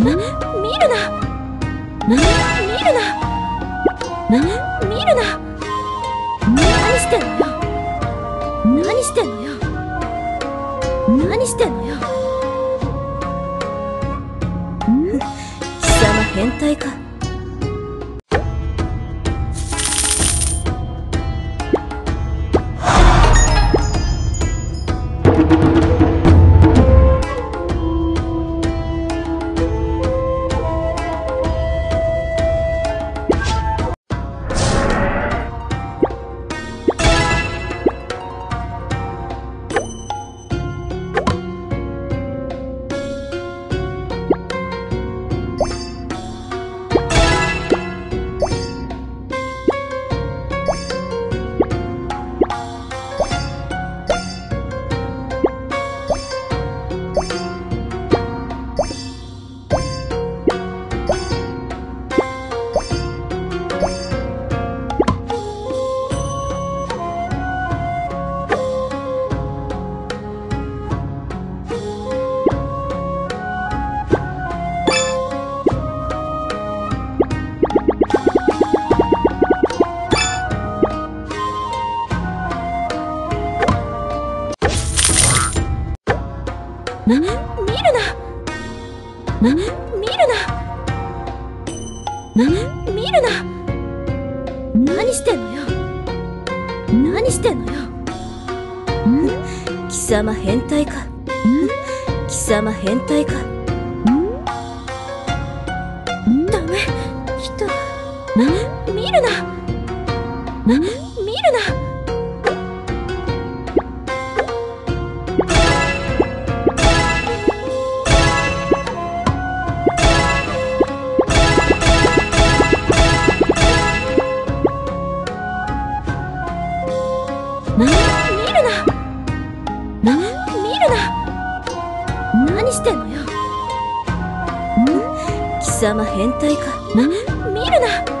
貴様変態か。見るな。